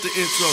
here's the intro.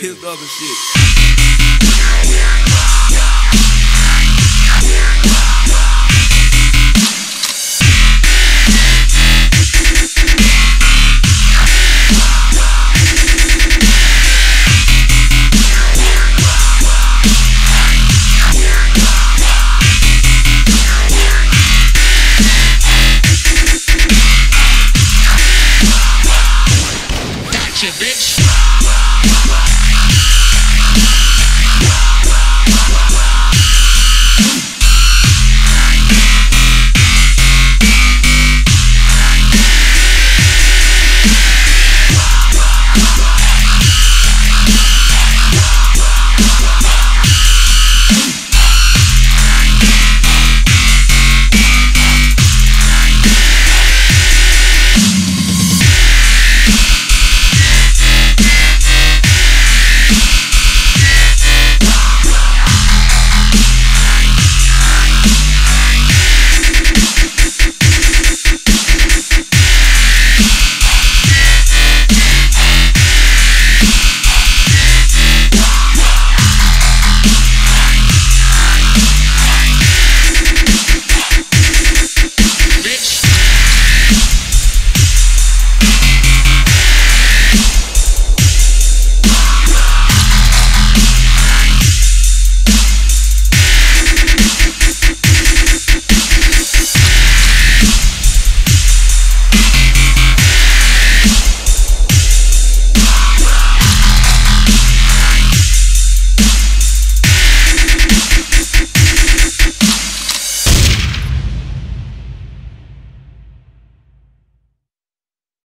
Here's the other shit.